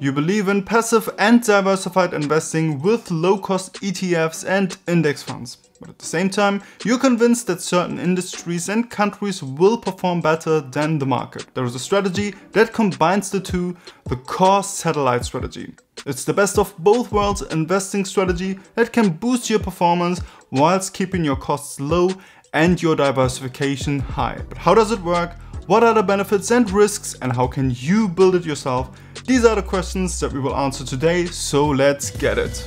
You believe in passive and diversified investing with low-cost ETFs and index funds. But at the same time, you're convinced that certain industries and countries will perform better than the market. There is a strategy that combines the two, the CoreSatellite strategy. It's the best of both worlds investing strategy that can boost your performance whilst keeping your costs low and your diversification high. But how does it work? What are the benefits and risks, and how can you build it yourself? These are the questions that we will answer today, so let's get it.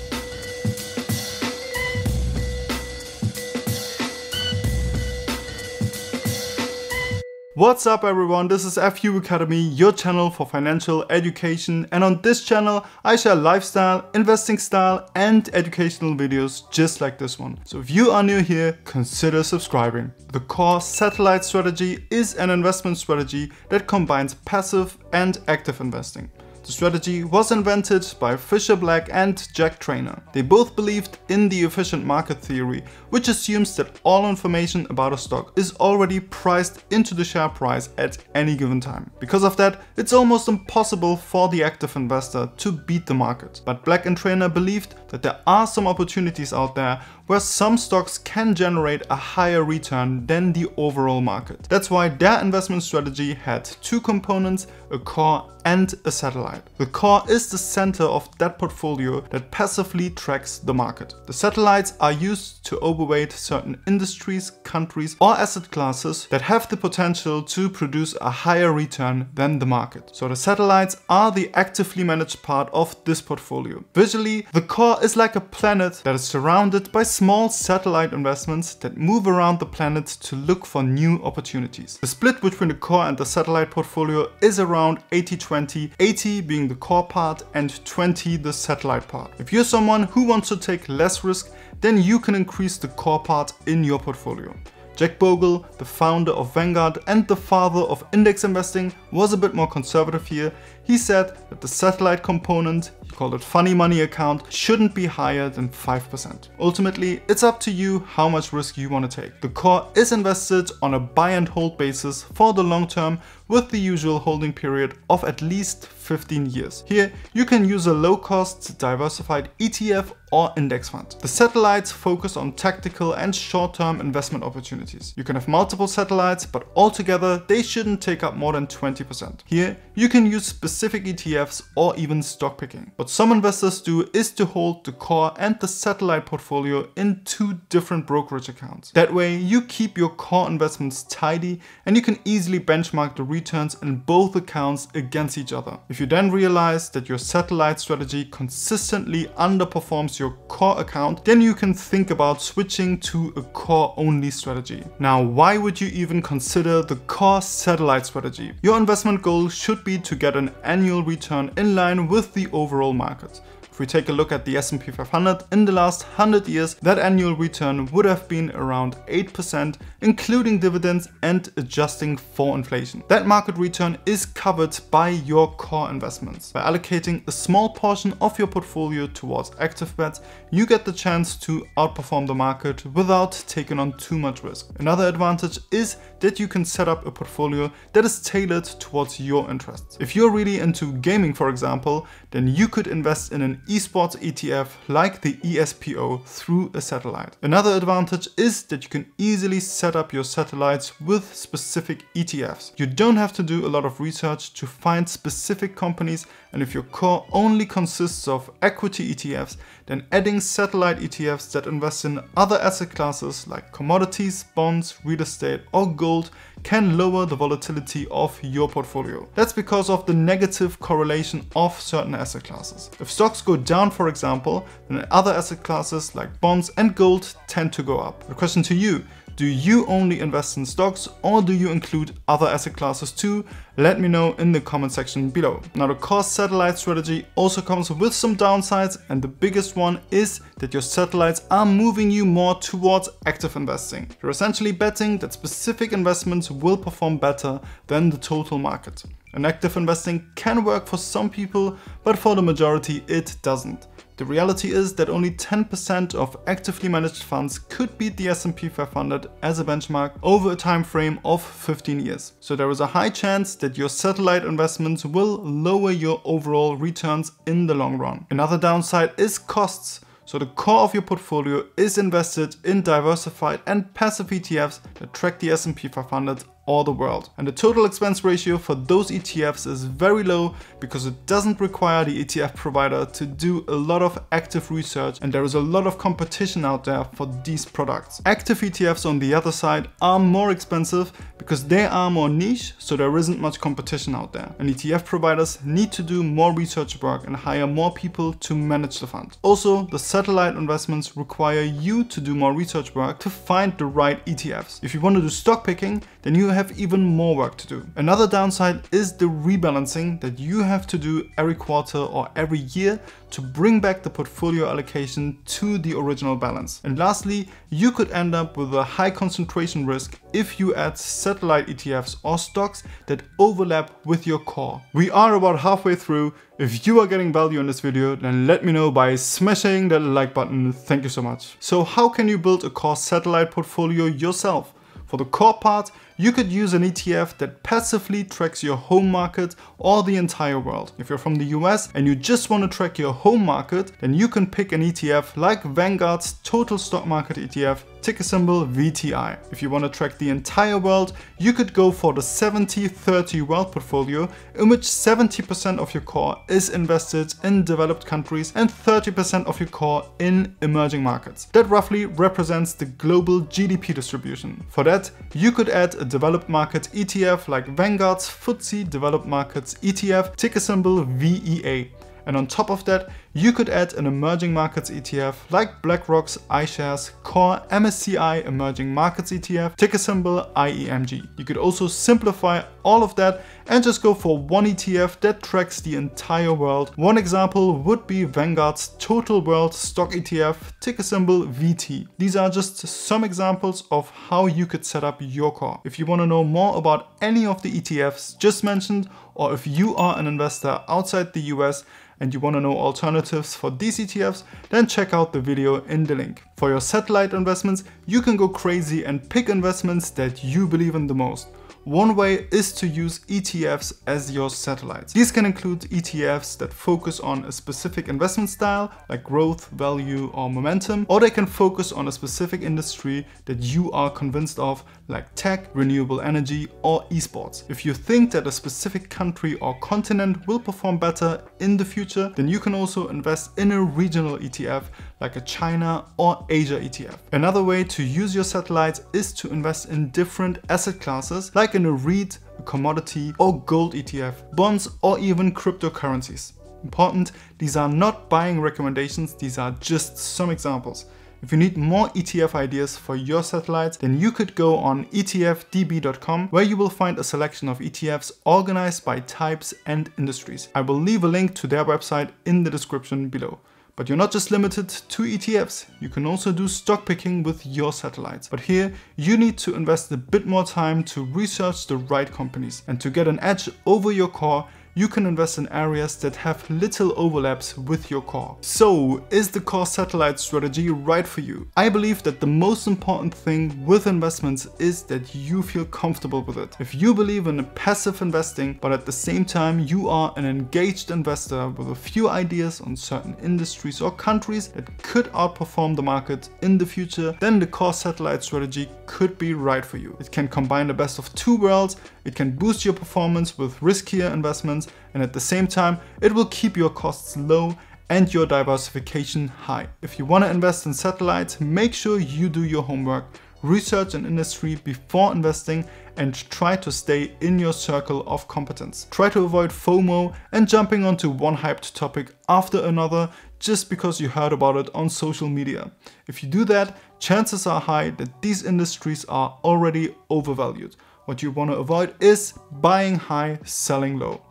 What's up everyone, this is fu academy, your channel for financial education, and on this channel I share lifestyle, investing style and educational videos just like this one. So if you are new here, consider subscribing. The CoreSatellite strategy is an investment strategy that combines passive and active investing. The strategy was invented by Fischer Black and Jack Treynor. They both believed in the efficient market theory, which assumes that all information about a stock is already priced into the share price at any given time. Because of that, it's almost impossible for the active investor to beat the market. But Black and Treynor believed that there are some opportunities out there where some stocks can generate a higher return than the overall market. That's why their investment strategy had two components, a core and a satellite. The core is the center of that portfolio that passively tracks the market. The satellites are used to overweight certain industries, countries or asset classes that have the potential to produce a higher return than the market. So the satellites are the actively managed part of this portfolio. Visually, the core is like a planet that is surrounded by small satellite investments that move around the planet to look for new opportunities. The split between the core and the satellite portfolio is around 80-20, 80 being the core part and 20 the satellite part. If you're someone who wants to take less risk, then you can increase the core part in your portfolio. Jack Bogle, the founder of Vanguard and the father of index investing, was a bit more conservative here. He said that the satellite component, he called it funny money account, shouldn't be higher than 5%. Ultimately, it's up to you how much risk you want to take. The core is invested on a buy and hold basis for the long term with the usual holding period of at least 15 years. Here, you can use a low-cost diversified ETF or index fund. The satellites focus on tactical and short-term investment opportunities. You can have multiple satellites, but altogether they shouldn't take up more than 20%. Here, you can use specific ETFs or even stock picking. What some investors do is to hold the core and the satellite portfolio in two different brokerage accounts. That way, you keep your core investments tidy and you can easily benchmark the returns in both accounts against each other. If you then realize that your satellite strategy consistently underperforms your core account, then you can think about switching to a core only strategy. Now, why would you even consider the CoreSatellite strategy? Your investment goal should be to get an annual return in line with the overall market. If we take a look at the S&P 500 in the last 100 years, that annual return would have been around 8%, including dividends and adjusting for inflation. That market return is covered by your core investments. By allocating a small portion of your portfolio towards active bets, you get the chance to outperform the market without taking on too much risk. Another advantage is that you can set up a portfolio that is tailored towards your interests. If you're really into gaming, for example, then you could invest in an esports ETF like the ESPO through a satellite. Another advantage is that you can easily set up your satellites with specific ETFs. You don't have to do a lot of research to find specific companies, and if your core only consists of equity ETFs, then adding satellite ETFs that invest in other asset classes like commodities, bonds, real estate or gold can lower the volatility of your portfolio. That's because of the negative correlation of certain asset classes. If stocks go down, for example, then other asset classes like bonds and gold tend to go up. The question to you, do you only invest in stocks or do you include other asset classes too? Let me know in the comment section below. Now, the CoreSatellite strategy also comes with some downsides, and the biggest one is that your satellites are moving you more towards active investing. You're essentially betting that specific investments will perform better than the total market. And active investing can work for some people, but for the majority it doesn't. The reality is that only 10% of actively managed funds could beat the S&P 500 as a benchmark over a time frame of 15 years. So there is a high chance that your satellite investments will lower your overall returns in the long run. Another downside is costs. So the core of your portfolio is invested in diversified and passive ETFs that track the S&P 500 or the world. And the total expense ratio for those ETFs is very low because it doesn't require the ETF provider to do a lot of active research, and there is a lot of competition out there for these products. Active ETFs on the other side are more expensive because they are more niche, so there isn't much competition out there. And ETF providers need to do more research work and hire more people to manage the fund. Also, the satellite investments require you to do more research work to find the right ETFs. If you want to do stock picking, then you have even more work to do. Another downside is the rebalancing that you have to do every quarter or every year to bring back the portfolio allocation to the original balance. And lastly, you could end up with a high concentration risk if you add satellite ETFs or stocks that overlap with your core. We are about halfway through. If you are getting value in this video, then let me know by smashing that like button. Thank you so much. So how can you build a core satellite portfolio yourself? For the core part, you could use an ETF that passively tracks your home market or the entire world. If you're from the US and you just want to track your home market, then you can pick an ETF like Vanguard's Total Stock Market ETF, ticker symbol VTI. If you want to track the entire world, you could go for the 70-30 world portfolio, in which 70% of your core is invested in developed countries and 30% of your core in emerging markets. That roughly represents the global GDP distribution. For that, you could add a developed market ETF like Vanguard's FTSE Developed Markets ETF, ticker symbol VEA. And on top of that, you could add an emerging markets ETF like BlackRock's iShares Core MSCI Emerging Markets ETF, ticker symbol IEMG. You could also simplify all of that and just go for one ETF that tracks the entire world. One example would be Vanguard's Total World Stock ETF, ticker symbol VT. These are just some examples of how you could set up your core. If you want to know more about any of the ETFs just mentioned, or if you are an investor outside the US and you want to know alternatives for these ETFs, then check out the video in the link. For your satellite investments, you can go crazy and pick investments that you believe in the most. One way is to use ETFs as your satellites. These can include ETFs that focus on a specific investment style like growth, value or momentum, or they can focus on a specific industry that you are convinced of like tech, renewable energy or esports. If you think that a specific country or continent will perform better in the future, then you can also invest in a regional ETF like a China or Asia ETF. Another way to use your satellites is to invest in different asset classes like in a REIT, a commodity or gold ETF, bonds or even cryptocurrencies. Important, these are not buying recommendations, these are just some examples. If you need more ETF ideas for your satellites, then you could go on etfdb.com, where you will find a selection of ETFs organized by types and industries. I will leave a link to their website in the description below. But you're not just limited to ETFs, you can also do stock picking with your satellites. But here you need to invest a bit more time to research the right companies. And to get an edge over your core, you can invest in areas that have little overlaps with your core. So, is the core satellite strategy right for you? I believe that the most important thing with investments is that you feel comfortable with it. If you believe in passive investing, but at the same time you are an engaged investor with a few ideas on certain industries or countries that could outperform the market in the future, then the core satellite strategy could be right for you. It can combine the best of two worlds, it can boost your performance with riskier investments, and at the same time, it will keep your costs low and your diversification high. If you want to invest in satellites, make sure you do your homework, research an industry before investing, and try to stay in your circle of competence. Try to avoid FOMO and jumping onto one hyped topic after another just because you heard about it on social media. If you do that, chances are high that these industries are already overvalued. What you want to avoid is buying high, selling low.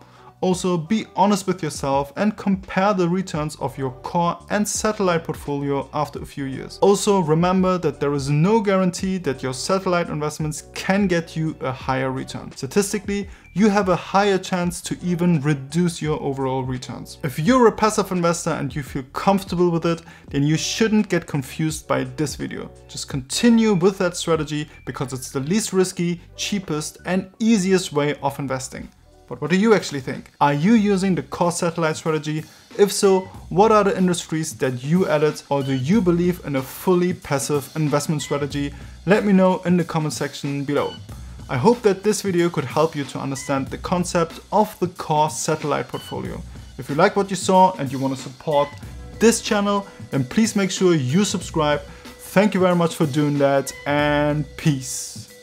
Also, be honest with yourself and compare the returns of your core and satellite portfolio after a few years. Also, remember that there is no guarantee that your satellite investments can get you a higher return. Statistically, you have a higher chance to even reduce your overall returns. If you're a passive investor and you feel comfortable with it, then you shouldn't get confused by this video. Just continue with that strategy because it's the least risky, cheapest and easiest way of investing. But what do you actually think? Are you using the CoreSatellite strategy? If so, what are the industries that you added, or do you believe in a fully passive investment strategy? Let me know in the comment section below. I hope that this video could help you to understand the concept of the CoreSatellite portfolio. If you like what you saw and you want to support this channel, then please make sure you subscribe. Thank you very much for doing that, and peace.